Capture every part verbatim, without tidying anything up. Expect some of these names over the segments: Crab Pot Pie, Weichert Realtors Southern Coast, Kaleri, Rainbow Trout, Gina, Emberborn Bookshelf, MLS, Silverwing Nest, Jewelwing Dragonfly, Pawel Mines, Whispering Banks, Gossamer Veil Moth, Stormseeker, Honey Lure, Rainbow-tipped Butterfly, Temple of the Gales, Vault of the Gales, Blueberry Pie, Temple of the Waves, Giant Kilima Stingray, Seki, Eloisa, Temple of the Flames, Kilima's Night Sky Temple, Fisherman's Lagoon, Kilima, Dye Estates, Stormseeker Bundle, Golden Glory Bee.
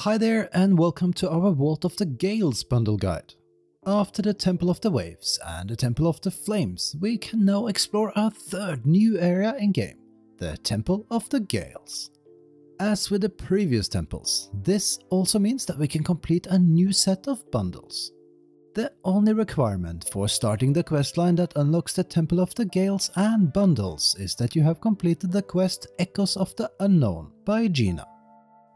Hi there and welcome to our Vault of the Gales bundle guide. After the Temple of the Waves and the Temple of the Flames, we can now explore our third new area in game, the Temple of the Gales. As with the previous temples, this also means that we can complete a new set of bundles. The only requirement for starting the questline that unlocks the Temple of the Gales and bundles is that you have completed the quest Echoes of the Unknown by Gina.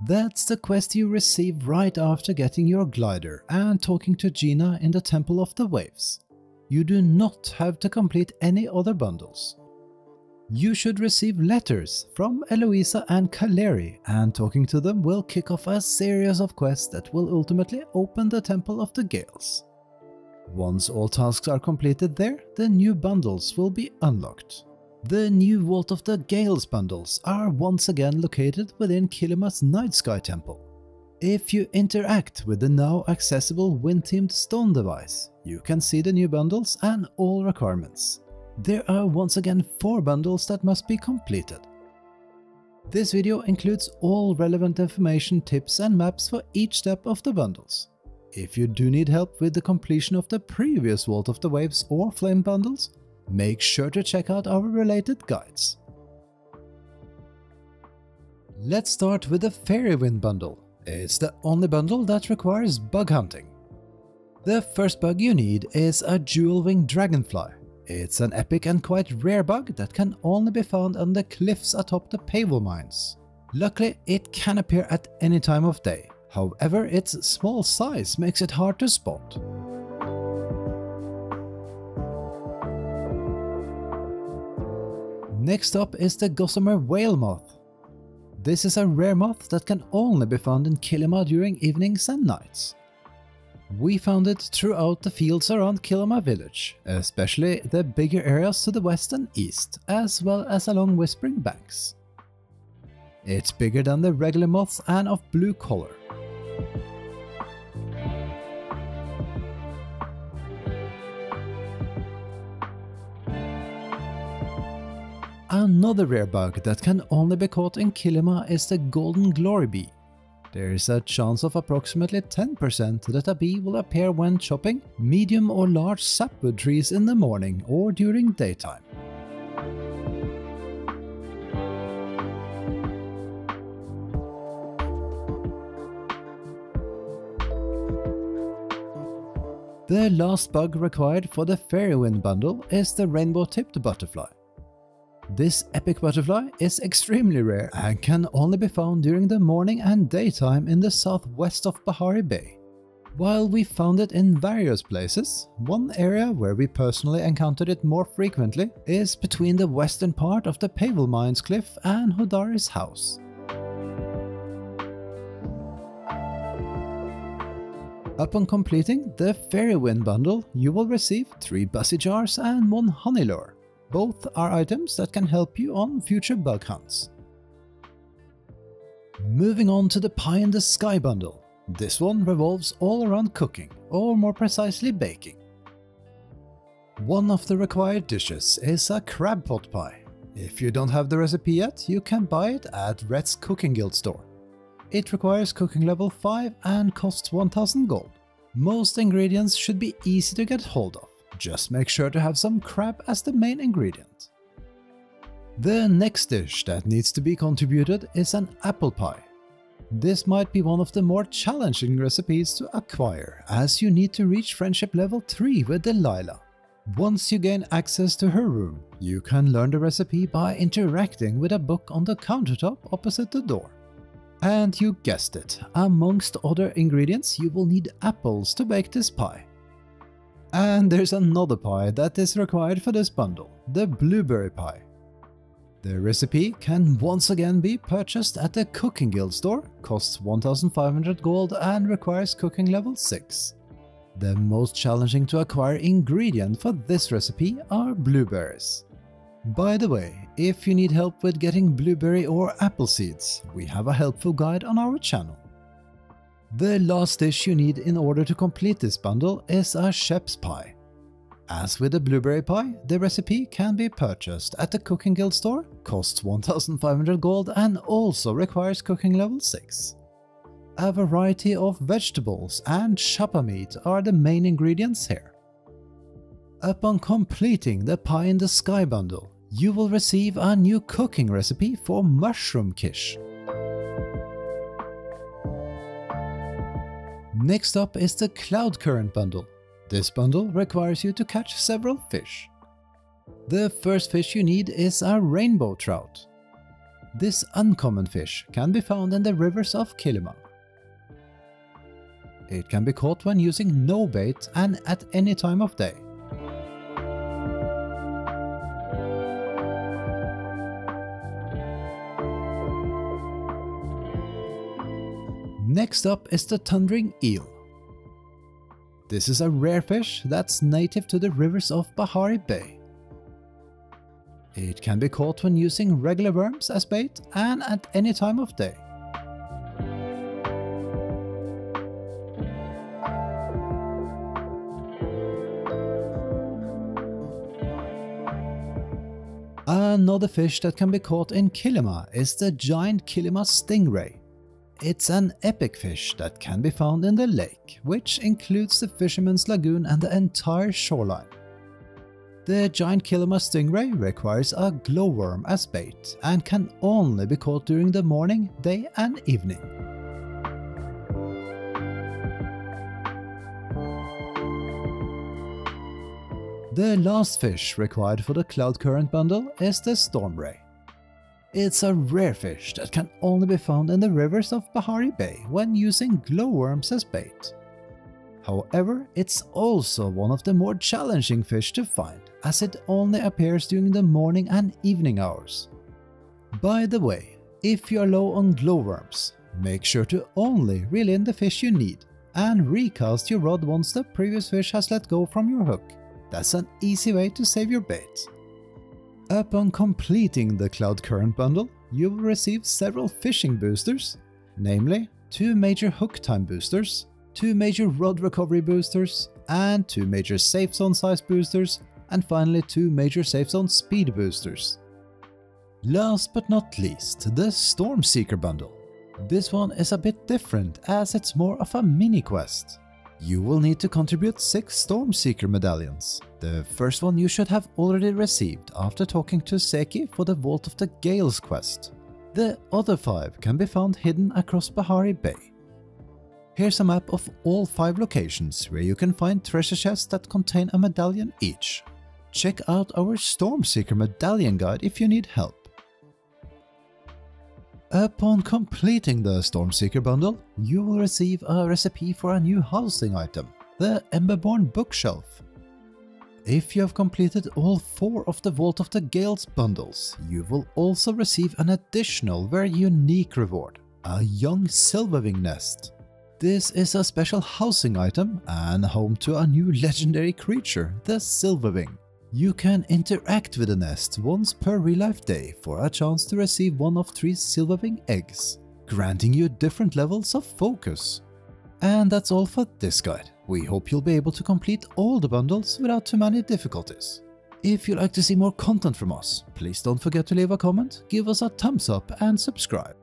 That's the quest you receive right after getting your glider and talking to Gina in the Temple of the Waves. You do not have to complete any other bundles. You should receive letters from Eloisa and Kaleri, and talking to them will kick off a series of quests that will ultimately open the Temple of the Gales. Once all tasks are completed there, the new bundles will be unlocked. The new Vault of the Gales bundles are once again located within Kilima's Night Sky Temple. If you interact with the now accessible wind-themed stone device, you can see the new bundles and all requirements. There are once again four bundles that must be completed. This video includes all relevant information, tips and maps for each step of the bundles. If you do need help with the completion of the previous Vault of the Waves or Flame bundles, make sure to check out our related guides. Let's start with the Fairywind Bundle. It's the only bundle that requires bug hunting. The first bug you need is a Jewelwing Dragonfly. It's an epic and quite rare bug that can only be found on the cliffs atop the Pawel Mines. Luckily, it can appear at any time of day. However, its small size makes it hard to spot. Next up is the Gossamer Veil Moth. This is a rare moth that can only be found in Kilima during evenings and nights. We found it throughout the fields around Kilima village, especially the bigger areas to the west and east, as well as along Whispering Banks. It's bigger than the regular moths and of blue color. Another rare bug that can only be caught in Kilima is the Golden Glory Bee. There is a chance of approximately ten percent that a bee will appear when chopping medium or large sapwood trees in the morning or during daytime. The last bug required for the Fairywind Bundle is the Rainbow-tipped Butterfly. This epic butterfly is extremely rare and can only be found during the morning and daytime in the southwest of Bahari Bay. While we found it in various places, one area where we personally encountered it more frequently is between the western part of the Pawel Mines cliff and Hodari's house. Upon completing the Fairywind Bundle, you will receive three Bussy Jars and one Honey Lure. Both are items that can help you on future bug hunts. Moving on to the Pie in the Sky Bundle. This one revolves all around cooking, or more precisely baking. One of the required dishes is a Crab Pot Pie. If you don't have the recipe yet, you can buy it at Rhett's Cooking Guild store. It requires cooking level five and costs one thousand gold. Most ingredients should be easy to get hold of. Just make sure to have some crab as the main ingredient. The next dish that needs to be contributed is an apple pie. This might be one of the more challenging recipes to acquire, as you need to reach friendship level three with Delilah. Once you gain access to her room, you can learn the recipe by interacting with a book on the countertop opposite the door. And you guessed it, amongst other ingredients you will need apples to bake this pie. And there's another pie that is required for this bundle, the Blueberry Pie. The recipe can once again be purchased at the Cooking Guild store, costs one thousand five hundred gold and requires cooking level six. The most challenging to acquire ingredient for this recipe are blueberries. By the way, if you need help with getting blueberry or apple seeds, we have a helpful guide on our channel. The last dish you need in order to complete this bundle is a Shepp's Pie. As with the Blueberry Pie, the recipe can be purchased at the Cooking Guild store, costs one thousand five hundred gold and also requires cooking level six. a variety of vegetables and chopper meat are the main ingredients here. Upon completing the Pie in the Sky Bundle, you will receive a new cooking recipe for mushroom quiche. Next up is the Cloudcurrent Bundle. This bundle requires you to catch several fish. The first fish you need is a rainbow trout. This uncommon fish can be found in the rivers of Kilima. It can be caught when using no bait and at any time of day. Next up is the Thundering Eel. This is a rare fish that's native to the rivers of Bahari Bay. It can be caught when using regular worms as bait and at any time of day. Another fish that can be caught in Kilima is the Giant Kilima Stingray. It's an epic fish that can be found in the lake, which includes the fisherman's lagoon and the entire shoreline. The Giant Kilima Stingray requires a glowworm as bait and can only be caught during the morning, day and evening. The last fish required for the Cloudcurrent Bundle is the Stormray. It's a rare fish that can only be found in the rivers of Bahari Bay when using glowworms as bait. However, it's also one of the more challenging fish to find, as it only appears during the morning and evening hours. By the way, if you're low on glowworms, make sure to only reel in the fish you need and recast your rod once the previous fish has let go from your hook. That's an easy way to save your bait. Upon completing the Cloudcurrent Bundle, you will receive several fishing boosters, namely two major hook time boosters, two major rod recovery boosters, and two major safe zone size boosters, and finally two major safe zone speed boosters. Last but not least, the Stormseeker Bundle. This one is a bit different as it's more of a mini quest. You will need to contribute six Stormseeker medallions. The first one you should have already received after talking to Seki for the Vault of the Gales quest. The other five can be found hidden across Bahari Bay. Here's a map of all five locations where you can find treasure chests that contain a medallion each. Check out our Stormseeker medallion guide if you need help. Upon completing the Stormseeker Bundle, you will receive a recipe for a new housing item, the Emberborn Bookshelf. If you have completed all four of the Vault of the Gales bundles, you will also receive an additional very unique reward, a young Silverwing nest. This is a special housing item and home to a new legendary creature, the Silverwing. You can interact with the nest once per real life day for a chance to receive one of three Silverwing eggs, granting you different levels of focus. And that's all for this guide. We hope you'll be able to complete all the bundles without too many difficulties. If you'd like to see more content from us, please don't forget to leave a comment, give us a thumbs up and subscribe.